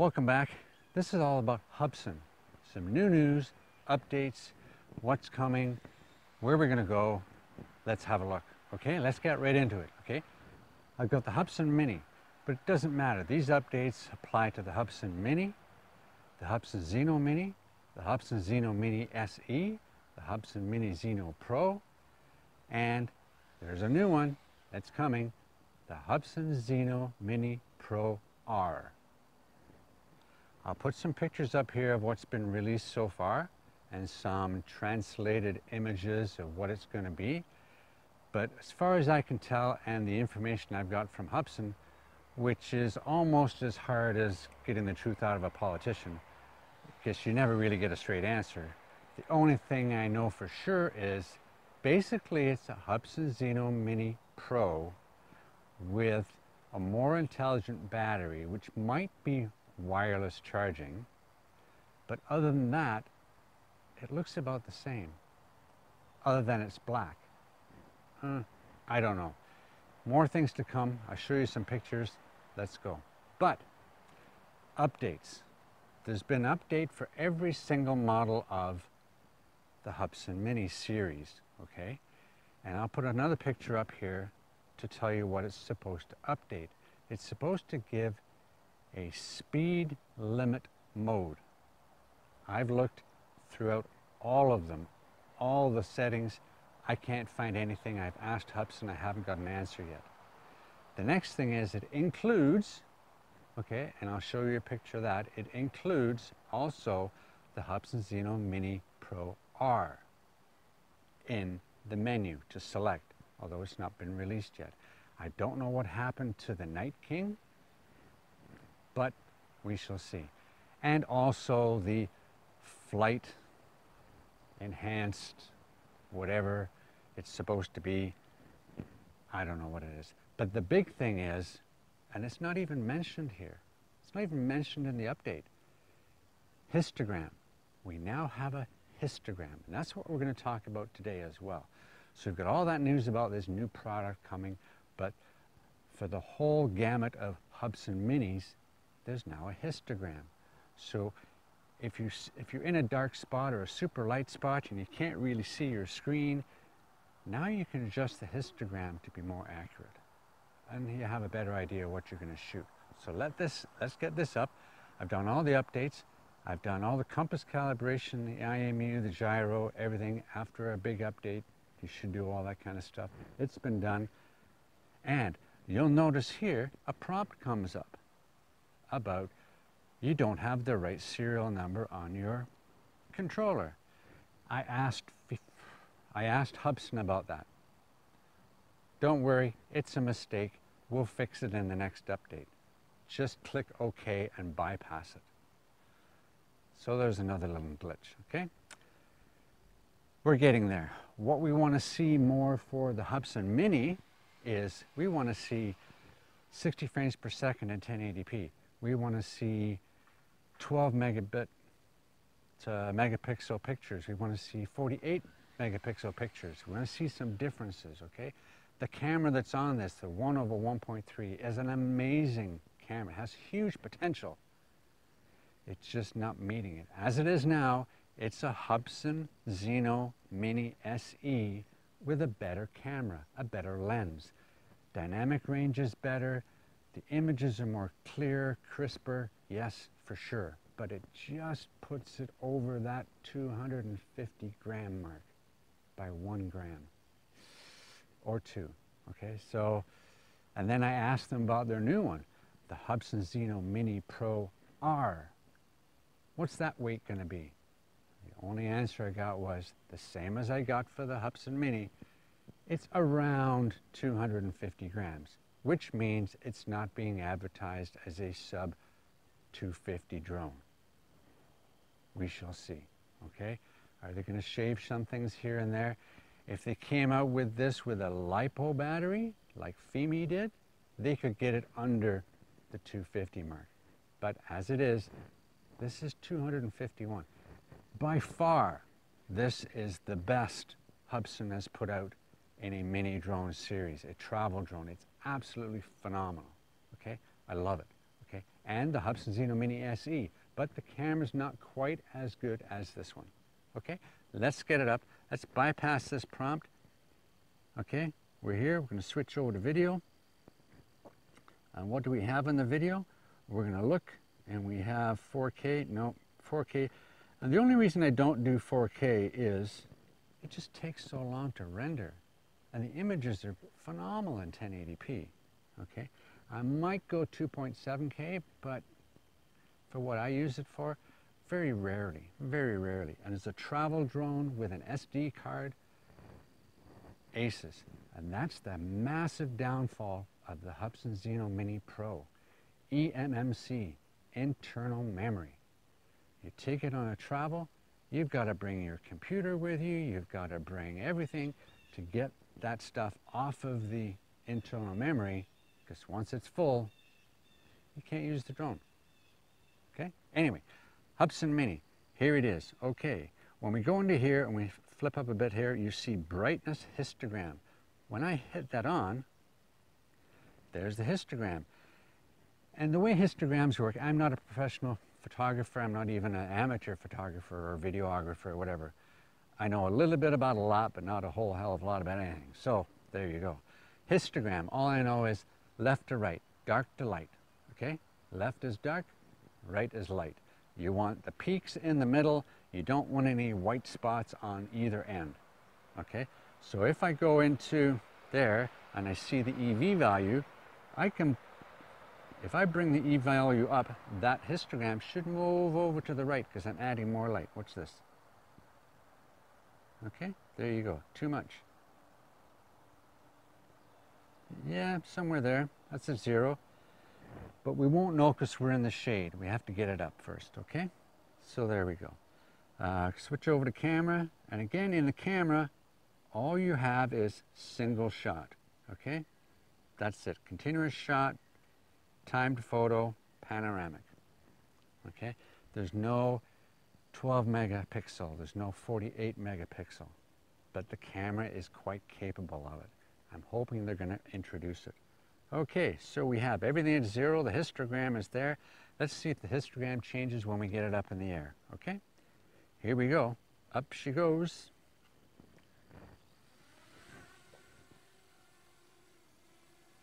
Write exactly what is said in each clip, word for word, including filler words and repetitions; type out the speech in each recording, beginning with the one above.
Welcome back. This is all about Hubsan. Some new news, updates, what's coming, where we're gonna go. Let's have a look, okay? Let's get right into it, okay? I've got the Hubsan Mini, but it doesn't matter. These updates apply to the Hubsan Mini, the Hubsan Zino Mini, the Hubsan Zino Mini S E, the Hubsan Mini Xeno Pro, and there's a new one that's coming, the Hubsan Zino Mini Pro R. I'll put some pictures up here of what's been released so far and some translated images of what it's going to be. But as far as I can tell, and the information I've got from Hubsan, which is almost as hard as getting the truth out of a politician, because you never really get a straight answer. The only thing I know for sure is basically it's a Hubsan Zino Mini Pro with a more intelligent battery, which might be wireless charging, but other than that it looks about the same, other than it's black. uh, I don't know. More things to come. I'll show you some pictures. Let's go. But updates, there's been an update for every single model of the Hubsan Mini series, okay? And I'll put another picture up here to tell you what it's supposed to update. It's supposed to give a speed limit mode. I've looked throughout all of them, all the settings. I can't find anything. I've asked Hubsan, I haven't got an answer yet. The next thing is it includes, okay, and I'll show you a picture of that, it includes also the Hubsan Zino Mini Pro R in the menu to select, although it's not been released yet. I don't know what happened to the Night King, but we shall see. And also the flight enhanced, whatever it's supposed to be. I don't know what it is. But the big thing is, and it's not even mentioned here, it's not even mentioned in the update, histogram. We now have a histogram, and that's what we're going to talk about today as well. So we've got all that news about this new product coming, but for the whole gamut of Hubsan Minis, there's now a histogram. So if, you, if you're in a dark spot or a super light spot and you can't really see your screen, now you can adjust the histogram to be more accurate. And you have a better idea of what you're gonna shoot. So let this, let's get this up. I've done all the updates. I've done all the compass calibration, the I M U, the gyro, everything. After a big update, you should do all that kind of stuff. It's been done. And you'll notice here, a prompt comes up about you don't have the right serial number on your controller. I asked I asked Hubsan about that. Don't worry, it's a mistake. We'll fix it in the next update. Just click OK and bypass it. So there's another little glitch, okay? We're getting there. What we want to see more for the Hubsan Mini is we want to see sixty frames per second and ten eighty p. We want to see twelve megabit to megapixel pictures. We want to see forty-eight megapixel pictures. We want to see some differences, okay? The camera that's on this, the one over one point three, is an amazing camera. It has huge potential. It's just not meeting it. As it is now, it's a Hubsan Zino Mini S E with a better camera, a better lens. Dynamic range is better. The images are more clear, crisper, yes, for sure. But it just puts it over that two hundred fifty gram mark by one gram or two, okay? So, and then I asked them about their new one, the Hubsan Zino Mini Pro R. What's that weight gonna be? The only answer I got was the same as I got for the Hubsan Mini. It's around two hundred fifty grams. Which means it's not being advertised as a sub two fifty drone. We shall see, okay? Are they gonna shave some things here and there? If they came out with this with a LiPo battery, like FIMI did, they could get it under the two fifty mark. But as it is, this is two hundred fifty-one. By far, this is the best Hubsan has put out in a mini drone series, a travel drone. It's absolutely phenomenal, okay? I love it, okay, and the Hubsan Zino Mini S E, but the camera's not quite as good as this one. Okay, let's get it up. Let's bypass this prompt. Okay, we're here. We're going to switch over to video. And what do we have in the video? We're going to look, and we have four K. No, four K. And the only reason I don't do four K is it just takes so long to render. And the images are phenomenal in ten eighty p. Okay, I might go two point seven K, but for what I use it for, very rarely, very rarely. And it's a travel drone with an S D card, aces. And that's the massive downfall of the Hubsan Zino Mini Pro. E M M C, internal memory. You take it on a travel, you've got to bring your computer with you, you've got to bring everything to get that stuff off of the internal memory, because once it's full, you can't use the drone. Okay, anyway. Hubsan Mini, here it is. Okay, when we go into here and we flip up a bit here, you see brightness histogram. When I hit that on, there's the histogram. And the way histograms work, I'm not a professional photographer, I'm not even an amateur photographer or videographer or whatever. I know a little bit about a lot, but not a whole hell of a lot about anything. So, there you go. Histogram, all I know is left to right, dark to light, okay? Left is dark, right is light. You want the peaks in the middle. You don't want any white spots on either end. Okay, so if I go into there and I see the E V value, I can, if I bring the E V value up, that histogram should move over to the right because I'm adding more light. What's this? Okay, there you go. Too much. Yeah, somewhere there. That's a zero. But we won't know because we're in the shade. We have to get it up first, okay? So there we go. Uh, switch over to camera. And again, in the camera, all you have is single shot, okay? That's it. Continuous shot, timed photo, panoramic, okay? There's no twelve megapixel. There's no forty-eight megapixel. But the camera is quite capable of it. I'm hoping they're going to introduce it. Okay, so we have everything at zero. The histogram is there. Let's see if the histogram changes when we get it up in the air. Okay, here we go. Up she goes.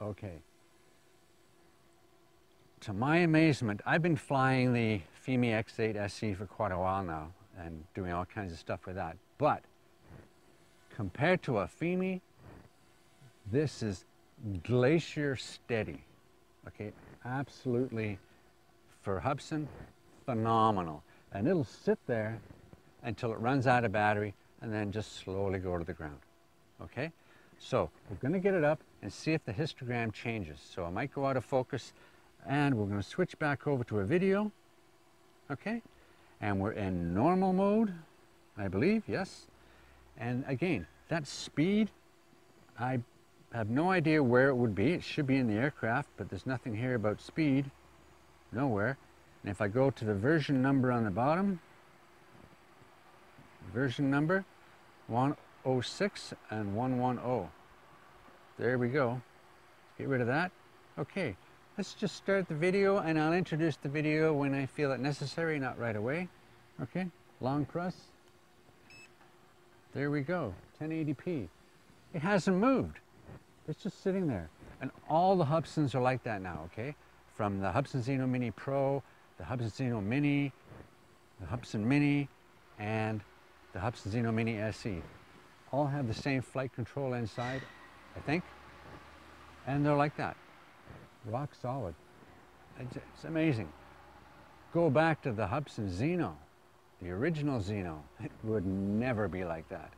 Okay. To my amazement, I've been flying the FIMI X eight S E for quite a while now and doing all kinds of stuff with that. But compared to a FIMI, this is glacier steady. Okay, absolutely, for Hubsan, phenomenal. And it'll sit there until it runs out of battery and then just slowly go to the ground. Okay, so we're going to get it up and see if the histogram changes. So I might go out of focus and we're going to switch back over to a video. Okay, and we're in normal mode, I believe. Yes, and again, that speed, I I have no idea where it would be. It should be in the aircraft, but there's nothing here about speed. Nowhere. And if I go to the version number on the bottom, version number one oh six and one ten. There we go. Get rid of that. Okay, let's just start the video, and I'll introduce the video when I feel it necessary, not right away. Okay, long press. There we go, ten eighty p. It hasn't moved. It's just sitting there. And all the Hubsans are like that now, okay? From the Hubsan Zino Mini Pro, the Hubsan Zino Mini, the Hubsan Mini, and the Hubsan Zino Mini S E. All have the same flight control inside, I think. And they're like that. Rock solid. It's, it's amazing. Go back to the Hubsan Zino, the original Zino. It would never be like that,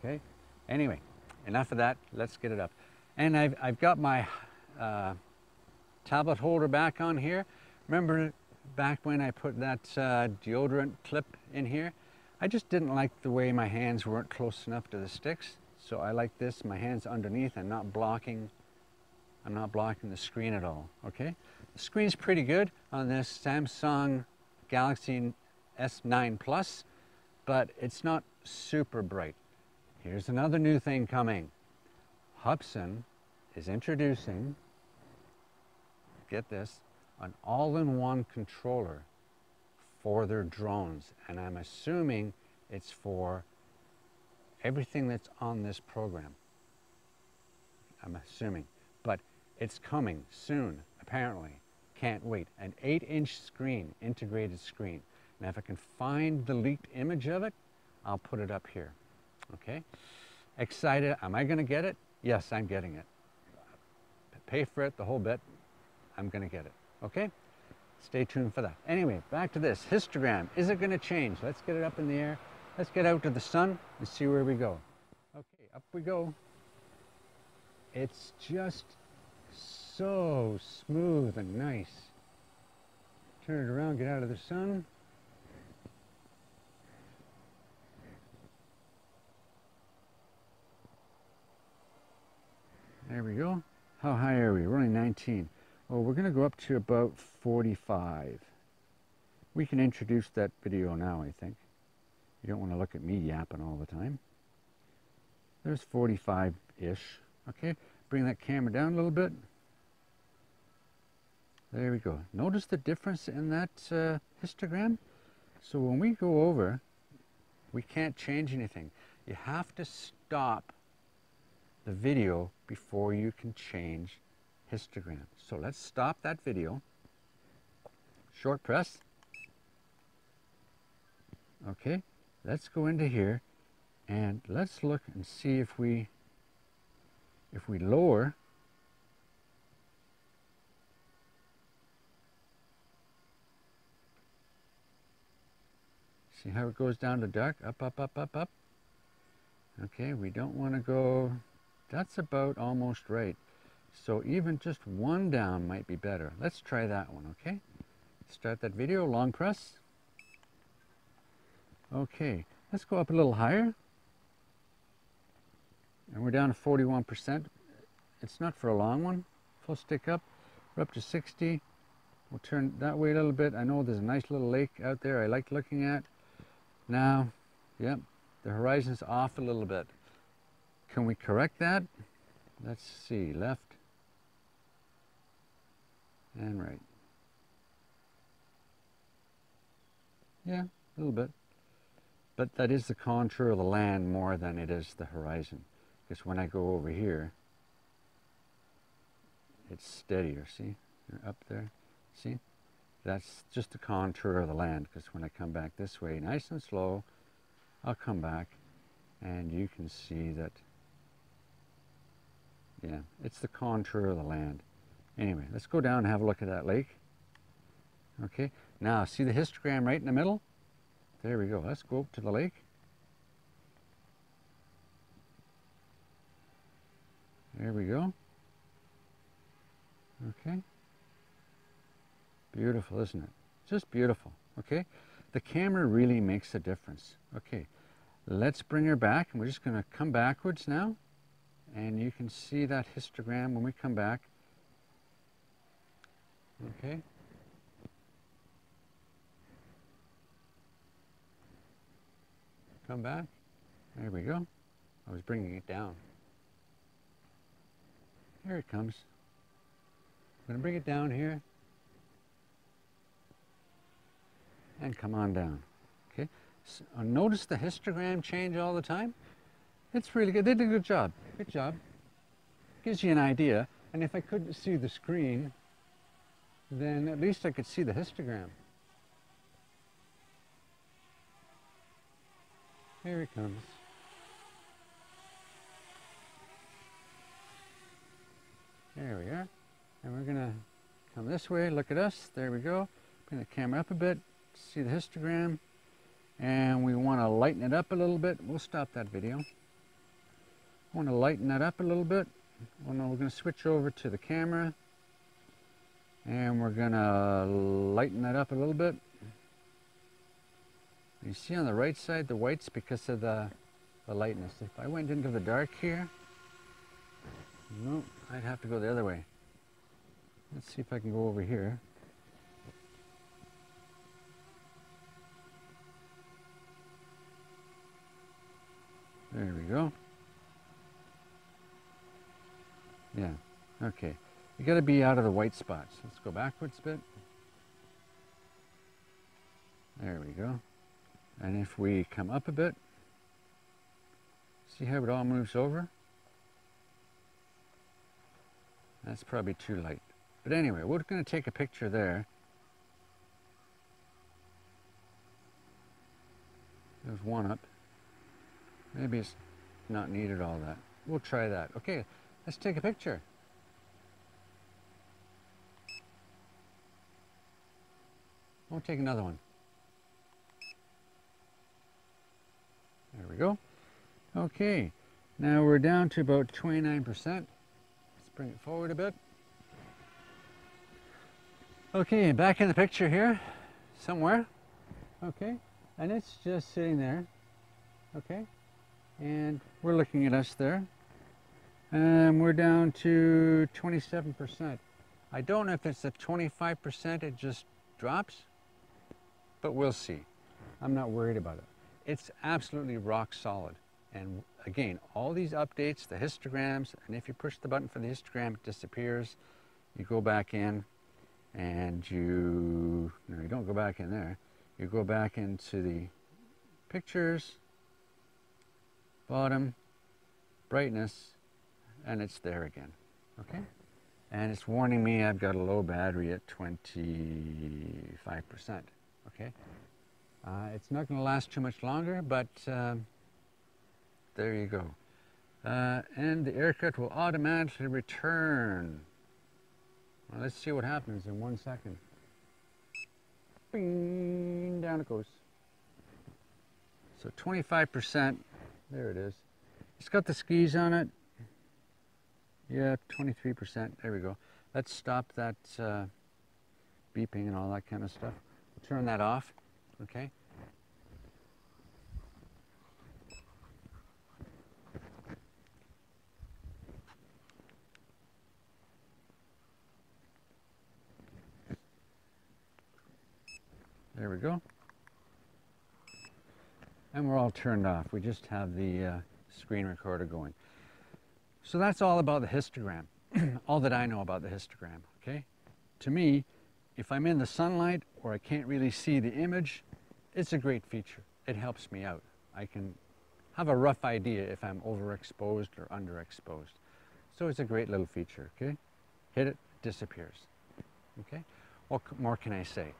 okay? Anyway, enough of that. Let's get it up. And I've, I've got my uh, tablet holder back on here. Remember back when I put that uh, deodorant clip in here? I just didn't like the way my hands weren't close enough to the sticks. So I like this, my hands underneath and not blocking, I'm not blocking the screen at all, okay? The screen's pretty good on this Samsung Galaxy S nine Plus, but it's not super bright. Here's another new thing coming. Hubsan is introducing, get this, an all-in-one controller for their drones, and I'm assuming it's for everything that's on this program. I'm assuming, but it's coming soon, apparently. Can't wait. An eight inch screen, integrated screen. Now if I can find the leaked image of it, I'll put it up here. Okay? Excited. Am I going to get it? Yes, I'm getting it. Pay for it, the whole bit. I'm going to get it. Okay? Stay tuned for that. Anyway, back to this. Histogram. Is it going to change? Let's get it up in the air. Let's get out to the sun and see where we go. Okay, up we go. It's just so smooth and nice. Turn it around, get out of the sun. There we go. How high are we? We're only nineteen. Well, we're going to go up to about forty-five. We can introduce that video now, I think. You don't want to look at me yapping all the time. There's forty-five-ish. Okay, bring that camera down a little bit. There we go. Notice the difference in that uh, histogram? So when we go over, we can't change anything. You have to stop the video before you can change histogram. So let's stop that video. Short press. Okay, let's go into here and let's look and see if we if we lower. See how it goes down to dark? Up, up, up, up, up. Okay, we don't want to go. That's about almost right. So even just one down might be better. Let's try that one, okay? Start that video, long press. Okay, let's go up a little higher. And we're down to forty-one percent. It's not for a long one. Full stick up. We're up to sixty. We'll turn that way a little bit. I know there's a nice little lake out there I like looking at. Now, yep, the horizon's off a little bit. Can we correct that? Let's see, left and right. Yeah, a little bit. But that is the contour of the land more than it is the horizon. Because when I go over here, it's steadier, see? Up there, see? That's just the contour of the land. Because when I come back this way, nice and slow, I'll come back and you can see that, yeah, it's the contour of the land. Anyway, let's go down and have a look at that lake. Okay, now see the histogram right in the middle? There we go. Let's go up to the lake. There we go. Okay. Beautiful, isn't it? Just beautiful. Okay. The camera really makes a difference. Okay. Let's bring her back, and we're just going to come backwards now. And you can see that histogram when we come back. Okay. Come back. There we go. I was bringing it down. Here it comes. I'm going to bring it down here. And come on down. Okay. So, uh, notice the histogram change all the time. It's really good. They did a good job. Good job. Gives you an idea. And if I couldn't see the screen, then at least I could see the histogram. Here it comes. There we are. And we're going to come this way. Look at us. There we go. Bring the camera up a bit. See the histogram. And we want to lighten it up a little bit. We'll stop that video. Want to lighten that up a little bit. Well, no, we're going to switch over to the camera. And we're going to lighten that up a little bit. You see on the right side the whites because of the, the lightness. If I went into the dark here, no, I'd have to go the other way. Let's see if I can go over here. There we go. Yeah, okay. You got to be out of the white spots. Let's go backwards a bit. There we go. And if we come up a bit, see how it all moves over? That's probably too light. But anyway, we're going to take a picture there. There's one up. Maybe it's not needed all that. We'll try that. Okay, let's take a picture. We'll take another one. There we go. Okay, now we're down to about twenty-nine percent. Let's bring it forward a bit. Okay, back in the picture here, somewhere. Okay, and it's just sitting there. Okay, and we're looking at us there. And we're down to twenty-seven percent. I don't know if it's a twenty-five percent, it just drops, but we'll see. I'm not worried about it. It's absolutely rock solid. And again, all these updates, the histograms, and if you push the button for the histogram, it disappears. You go back in and you, no, you don't go back in there. You go back into the pictures, bottom, brightness, and it's there again, okay? And it's warning me I've got a low battery at twenty-five percent, okay? Uh, it's not going to last too much longer, but um, there you go. Uh, and the aircraft will automatically return. Well, let's see what happens in one second. Bing, down it goes. So twenty-five percent, there it is. It's got the skis on it. Yeah, twenty-three percent, there we go. Let's stop that uh, beeping and all that kind of stuff. We'll turn that off, okay? There we go. And we're all turned off. We just have the uh, screen recorder going. So that's all about the histogram, all that I know about the histogram, okay? To me, if I'm in the sunlight or I can't really see the image, it's a great feature. It helps me out. I can have a rough idea if I'm overexposed or underexposed. So it's a great little feature, okay? Hit it, disappears, okay? What more can I say?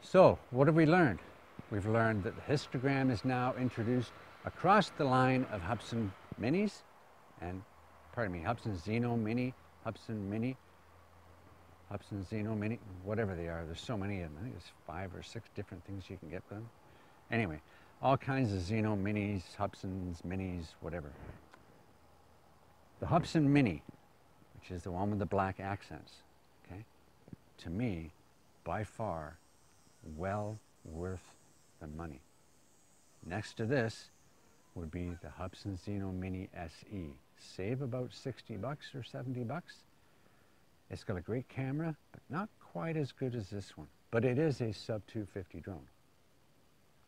So what have we learned? We've learned that the histogram is now introduced across the line of Hubsan Minis and pardon me, Hubsan Zino Mini, Hubsan Mini, Hubsan Zino Mini, whatever they are. There's so many of them. I think there's five or six different things you can get for them. Anyway, all kinds of Zino Minis, Hubsans, Minis, whatever. The Hubsan Mini, which is the one with the black accents, okay? To me, by far, well worth the money. Next to this would be the Hubsan Zino Mini S E. Save about sixty bucks or seventy bucks. It's got a great camera, but not quite as good as this one. But it is a sub two fifty drone.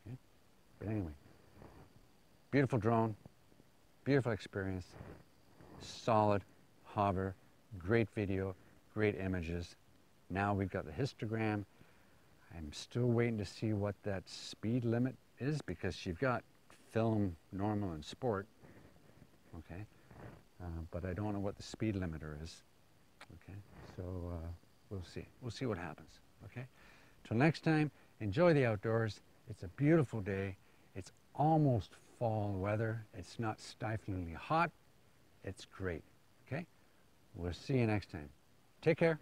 Okay? But anyway, beautiful drone, beautiful experience, solid hover, great video, great images. Now we've got the histogram. I'm still waiting to see what that speed limit is because you've got film, normal, and sport. Okay. Uh, but I don't know what the speed limiter is, okay? So uh, we'll see. We'll see what happens, okay? Till next time, enjoy the outdoors. It's a beautiful day. It's almost fall weather. It's not stiflingly hot. It's great, okay? We'll see you next time. Take care.